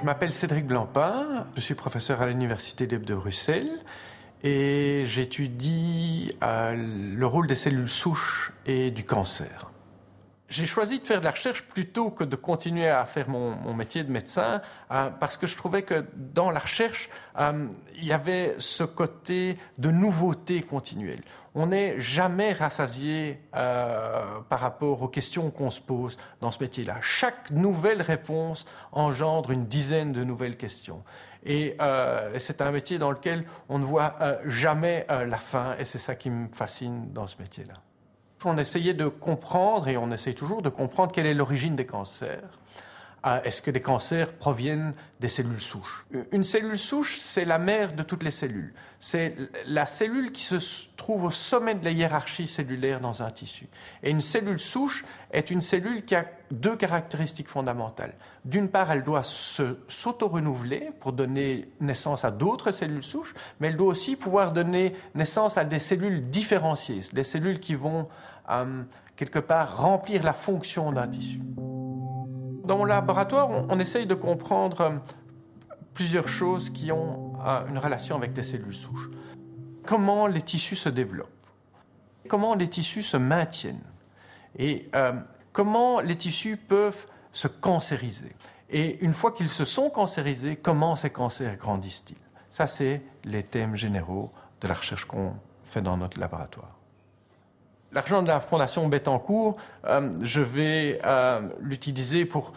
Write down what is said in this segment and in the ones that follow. Je m'appelle Cédric Blanpain, je suis professeur à l'université libre de Bruxelles et j'étudie le rôle des cellules souches et du cancer. J'ai choisi de faire de la recherche plutôt que de continuer à faire mon métier de médecin parce que je trouvais que dans la recherche, il y avait ce côté de nouveauté continuelle. On n'est jamais rassasié par rapport aux questions qu'on se pose dans ce métier-là. Chaque nouvelle réponse engendre une dizaine de nouvelles questions. Et c'est un métier dans lequel on ne voit jamais la fin et c'est ça qui me fascine dans ce métier-là. On essayait de comprendre, et on essaye toujours de comprendre, quelle est l'origine des cancers. Est-ce que les cancers proviennent des cellules souches? Une cellule souche, c'est la mère de toutes les cellules. C'est la cellule qui se trouve au sommet de la hiérarchie cellulaire dans un tissu. Et une cellule souche est une cellule qui a deux caractéristiques fondamentales. D'une part, elle doit s'auto-renouveler pour donner naissance à d'autres cellules souches, mais elle doit aussi pouvoir donner naissance à des cellules différenciées, des cellules qui vont, quelque part, remplir la fonction d'un tissu. Dans mon laboratoire, on essaye de comprendre plusieurs choses qui ont une relation avec les cellules souches. Comment les tissus se développent, comment les tissus se maintiennent et comment les tissus peuvent se cancériser. Et une fois qu'ils se sont cancérisés, comment ces cancers grandissent-ils? Ça, c'est les thèmes généraux de la recherche qu'on fait dans notre laboratoire. L'argent de la Fondation Bettencourt, je vais l'utiliser pour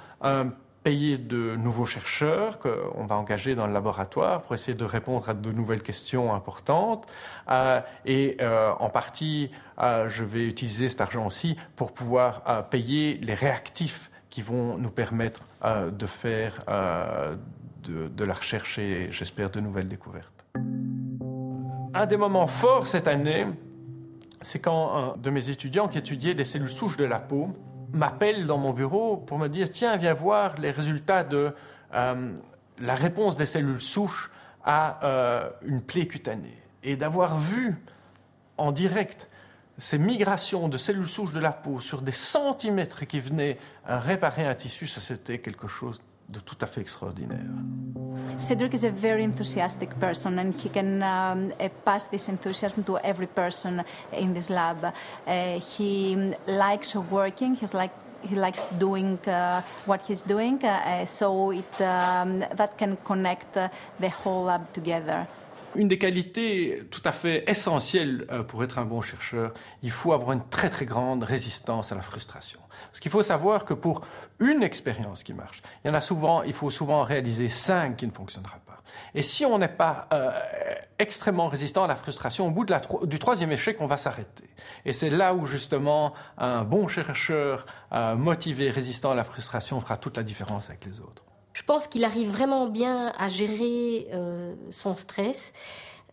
payer de nouveaux chercheurs qu'on va engager dans le laboratoire pour essayer de répondre à de nouvelles questions importantes. En partie, je vais utiliser cet argent aussi pour pouvoir payer les réactifs qui vont nous permettre de faire de la recherche et, j'espère, de nouvelles découvertes. Un des moments forts cette année, c'est quand un de mes étudiants qui étudiait les cellules souches de la peau m'appelle dans mon bureau pour me dire « Tiens, viens voir les résultats de la réponse des cellules souches à une plaie cutanée. » Et d'avoir vu en direct ces migrations de cellules souches de la peau sur des centimètres qui venaient réparer un tissu, ça c'était quelque chose de tout à fait extraordinaire. Cédric is a very enthusiastic person and he can pass this enthusiasm to every person in this lab. He likes working, he likes doing what he's doing, so that can connect the whole lab together. Une des qualités tout à fait essentielles pour être un bon chercheur, il faut avoir une très très grande résistance à la frustration. Parce qu'il faut savoir que pour une expérience qui marche, il faut souvent réaliser 5 qui ne fonctionnera pas. Et si on n'est pas extrêmement résistant à la frustration, au bout de du 3e échec, on va s'arrêter. Et c'est là où justement un bon chercheur motivé, résistant à la frustration fera toute la différence avec les autres. Je pense qu'il arrive vraiment bien à gérer son stress.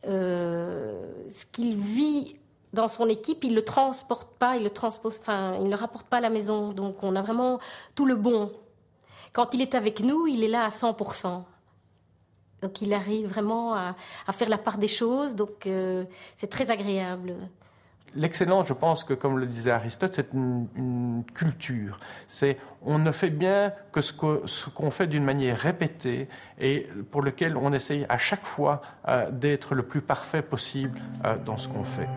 Ce qu'il vit dans son équipe, il ne le transporte pas, il ne le rapporte pas à la maison. Donc on a vraiment tout le bon. Quand il est avec nous, il est là à 100%. Donc il arrive vraiment à faire la part des choses. Donc c'est très agréable. L'excellence, je pense que, comme le disait Aristote, c'est une culture. On ne fait bien que ce qu'on fait d'une manière répétée et pour lequel on essaye à chaque fois d'être le plus parfait possible dans ce qu'on fait.